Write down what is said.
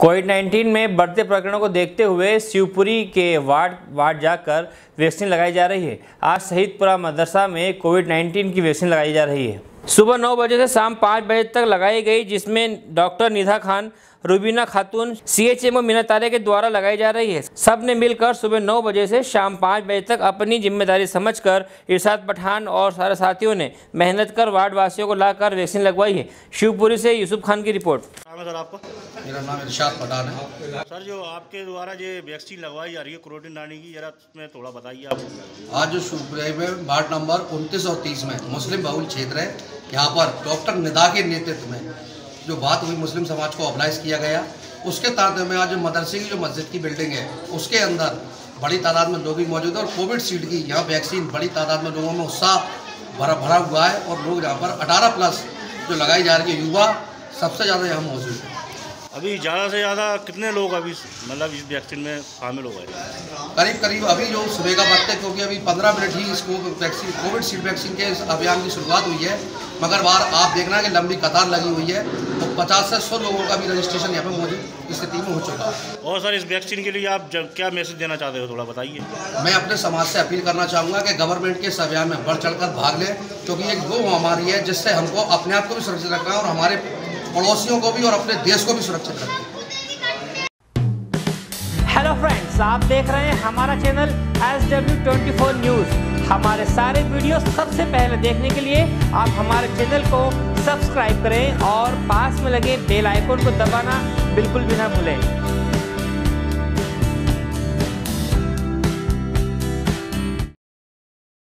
कोविड-19 में बढ़ते प्रकरणों को देखते हुए शिवपुरी के वार्ड जाकर वैक्सीन लगाई जा रही है। आज शहीदपुरा मदरसा में कोविड-19 की वैक्सीन लगाई जा रही है। सुबह 9 बजे से शाम 5 बजे तक लगाई गई, जिसमें डॉक्टर निदा खान, रूबीना खातून, CHMO मीना तारे के द्वारा लगाई जा रही है। सब ने मिलकर सुबह 9 बजे से शाम 5 बजे तक अपनी जिम्मेदारी समझकर इरशाद पठान और सारे साथियों ने मेहनत कर वार्डवासियों को लाकर वैक्सीन लगवाई है। शिवपुरी से यूसुफ खान की रिपोर्ट। सर आपका? मेरा नाम इरशाद पठान है। सर जो आपके द्वारा ये वैक्सीन लगवाई जा रही है कोविड-19 की, जरा इसमें थोड़ा बताइए आप। आज जो शिवपुरी में वार्ड नंबर 29 और 30 में मुस्लिम बहुल क्षेत्र है, यहाँ पर डॉक्टर निदा के नेतृत्व में जो बात हुई, मुस्लिम समाज को अपलाइज किया गया। उसके तादाद में आज जो मदरसे की जो मस्जिद की बिल्डिंग है, उसके अंदर बड़ी तादाद में लोग भी मौजूद है और कोविड शील्ड की यहाँ वैक्सीन बड़ी तादाद में लोगों में उत्साह भरा हुआ है और लोग यहाँ पर 18+ जो लगाई जा रही है, युवा सबसे ज़्यादा यहाँ मौजूद है। अभी ज़्यादा से ज़्यादा कितने लोग अभी मतलब इस वैक्सीन में शामिल हो गए? करीब अभी जो सुबह का वक्त है, क्योंकि अभी 15 मिनट ही इसको वैक्सीन कोविड शील्ड वैक्सीन के इस अभियान की शुरुआत हुई है, मगर बाहर आप देखना कि लंबी कतार लगी हुई है। तो 50 से 100 लोगों का भी रजिस्ट्रेशन यहाँ पर मौजूद स्थिति में हो चुका है। और सर इस वैक्सीन के लिए आप क्या मैसेज देना चाहते हो, थोड़ा बताइए। मैं अपने समाज से अपील करना चाहूँगा कि गवर्नमेंट के इस अभियान में बढ़ चढ़ कर भाग लें, क्योंकि एक वो महामारी है जिससे हमको अपने आप को भी सुरक्षित रखना है और हमारे पड़ोसियों को भी और अपने देश को भी सुरक्षित रखना है। हेलो फ्रेंड्स, आप देख रहे हैं हमारा चैनल SW24 न्यूज। हमारे सारे वीडियो सबसे पहले देखने के लिए आप हमारे चैनल को सब्सक्राइब करें और पास में लगे बेल आइकन को दबाना बिल्कुल भी ना भूलें।